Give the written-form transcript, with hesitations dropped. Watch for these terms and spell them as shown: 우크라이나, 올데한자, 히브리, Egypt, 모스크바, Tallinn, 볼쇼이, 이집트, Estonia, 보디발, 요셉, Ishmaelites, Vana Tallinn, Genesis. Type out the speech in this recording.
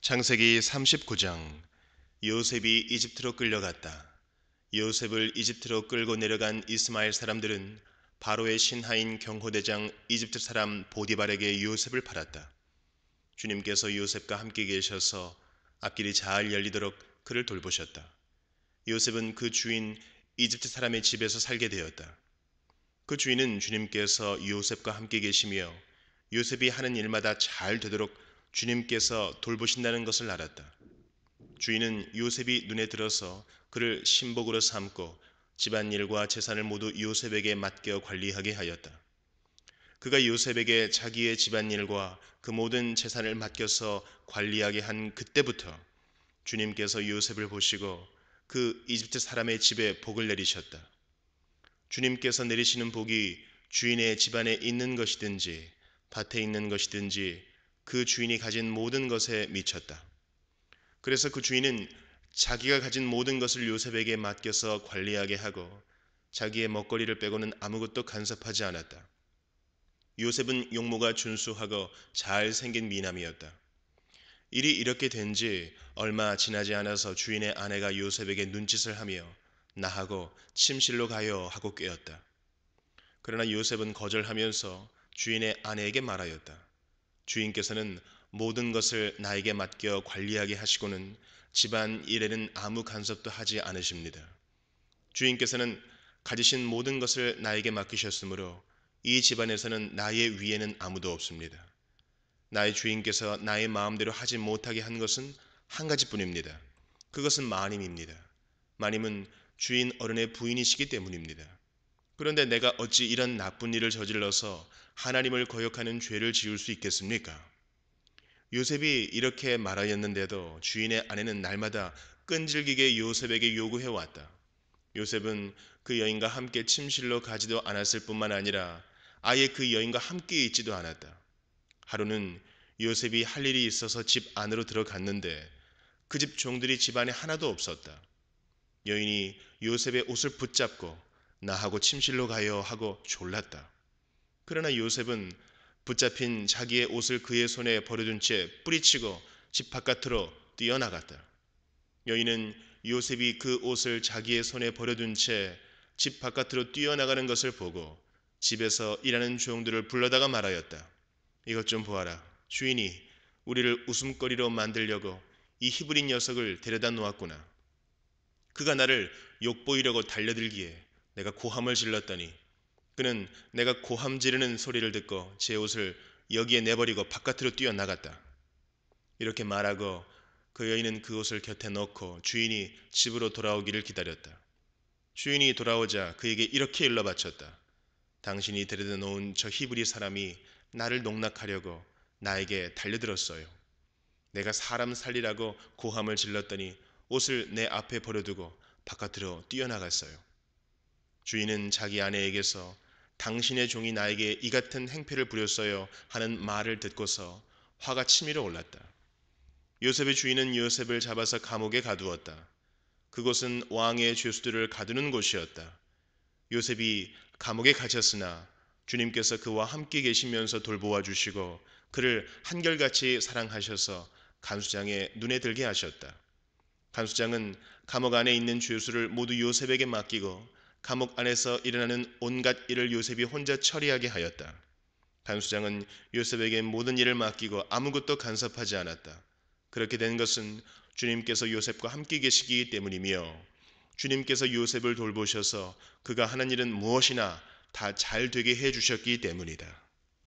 창세기 39장 요셉이 이집트로 끌려갔다. 요셉을 이집트로 끌고 내려간 이스마엘 사람들은 바로의 신하인 경호대장 이집트 사람 보디발에게 요셉을 팔았다. 주님께서 요셉과 함께 계셔서 앞길이 잘 열리도록 그를 돌보셨다. 요셉은 그 주인 이집트 사람의 집에서 살게 되었다. 그 주인은 주님께서 요셉과 함께 계시며 요셉이 하는 일마다 잘 되도록 주님께서 돌보신다는 것을 알았다. 주인은 요셉이 눈에 들어서 그를 신복으로 삼고 집안일과 재산을 모두 요셉에게 맡겨 관리하게 하였다. 그가 요셉에게 자기의 집안일과 그 모든 재산을 맡겨서 관리하게 한 그때부터 주님께서 요셉을 보시고 그 이집트 사람의 집에 복을 내리셨다. 주님께서 내리시는 복이 주인의 집안에 있는 것이든지 밭에 있는 것이든지 그 주인이 가진 모든 것에 미쳤다. 그래서 그 주인은 자기가 가진 모든 것을 요셉에게 맡겨서 관리하게 하고 자기의 먹거리를 빼고는 아무것도 간섭하지 않았다. 요셉은 용모가 준수하고 잘생긴 미남이었다. 일이 이렇게 된 지 얼마 지나지 않아서 주인의 아내가 요셉에게 눈짓을 하며 나하고 침실로 가요 하고 꾀었다. 그러나 요셉은 거절하면서 주인의 아내에게 말하였다. 주인께서는 모든 것을 나에게 맡겨 관리하게 하시고는 집안 일에는 아무 간섭도 하지 않으십니다. 주인께서는 가지신 모든 것을 나에게 맡기셨으므로 이 집안에서는 나의 위에는 아무도 없습니다. 나의 주인께서 나의 마음대로 하지 못하게 한 것은 한 가지뿐입니다. 그것은 마님입니다. 마님은 주인 어른의 부인이시기 때문입니다. 그런데 내가 어찌 이런 나쁜 일을 저질러서 하나님을 거역하는 죄를 지을 수 있겠습니까? 요셉이 이렇게 말하였는데도 주인의 아내는 날마다 끈질기게 요셉에게 요구해왔다. 요셉은 그 여인과 함께 침실로 가지도 않았을 뿐만 아니라 아예 그 여인과 함께 있지도 않았다. 하루는 요셉이 할 일이 있어서 집 안으로 들어갔는데 그 집 종들이 집 안에 하나도 없었다. 여인이 요셉의 옷을 붙잡고 나하고 침실로 가요 하고 졸랐다. 그러나 요셉은 붙잡힌 자기의 옷을 그의 손에 버려둔 채 뿌리치고 집 바깥으로 뛰어나갔다. 여인은 요셉이 그 옷을 자기의 손에 버려둔 채 집 바깥으로 뛰어나가는 것을 보고 집에서 일하는 종들을 불러다가 말하였다. 이것 좀 보아라. 주인이 우리를 웃음거리로 만들려고 이 히브리 녀석을 데려다 놓았구나. 그가 나를 욕보이려고 달려들기에 내가 고함을 질렀더니 그는 내가 고함 지르는 소리를 듣고 제 옷을 여기에 내버리고 바깥으로 뛰어나갔다. 이렇게 말하고 그 여인은 그 옷을 곁에 넣고 주인이 집으로 돌아오기를 기다렸다. 주인이 돌아오자 그에게 이렇게 일러바쳤다. 당신이 데려다 놓은 저 히브리 사람이 나를 농락하려고 나에게 달려들었어요. 내가 사람 살리라고 고함을 질렀더니 옷을 내 앞에 버려두고 바깥으로 뛰어나갔어요. 주인은 자기 아내에게서 당신의 종이 나에게 이 같은 행패를 부렸어요 하는 말을 듣고서 화가 치밀어 올랐다. 요셉의 주인은 요셉을 잡아서 감옥에 가두었다. 그곳은 왕의 죄수들을 가두는 곳이었다. 요셉이 감옥에 갇혔으나 주님께서 그와 함께 계시면서 돌보아 주시고 그를 한결같이 사랑하셔서 간수장의 눈에 들게 하셨다. 간수장은 감옥 안에 있는 죄수를 모두 요셉에게 맡기고 감옥 안에서 일어나는 온갖 일을 요셉이 혼자 처리하게 하였다. 간수장은 요셉에게 모든 일을 맡기고 아무것도 간섭하지 않았다. 그렇게 된 것은 주님께서 요셉과 함께 계시기 때문이며 주님께서 요셉을 돌보셔서 그가 하는 일은 무엇이나 다 잘 되게 해주셨기 때문이다.